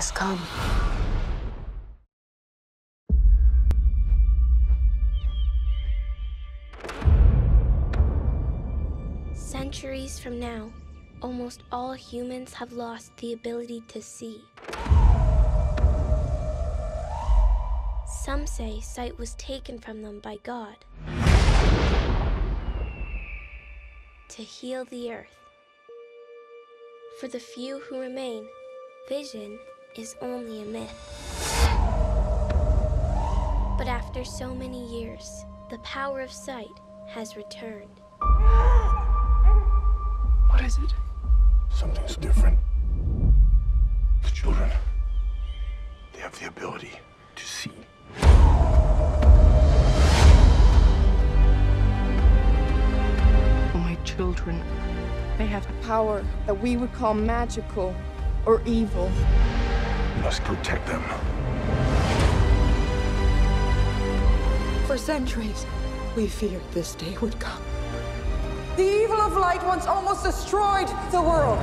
has come. Centuries from now, almost all humans have lost the ability to see. Some say sight was taken from them by God to heal the earth. For the few who remain, vision is only a myth. But after so many years, the power of sight has returned. What is it? Something's different. The children, they have the ability to see. My children, they have a power that we would call magical or evil. We must protect them. For centuries, we feared this day would come. The evil of light once almost destroyed the world.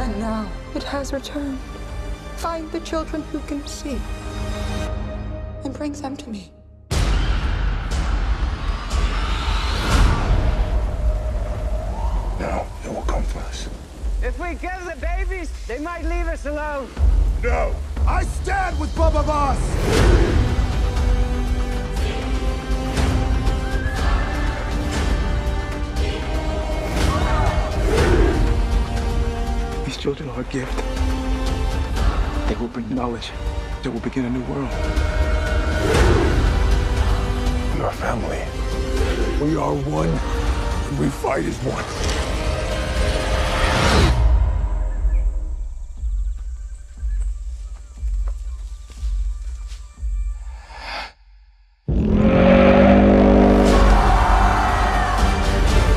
And now it has returned. Find the children who can see and bring them to me. Now they will come for us. If we kill the babies, they might leave us alone. No! I stand with Bubba Boss! Children are a gift. They will bring knowledge. They will begin a new world. We are family. We are one, and we fight as one.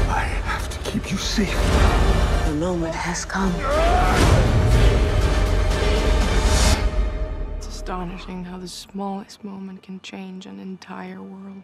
I have to keep you safe. The moment has come. It's astonishing how the smallest moment can change an entire world.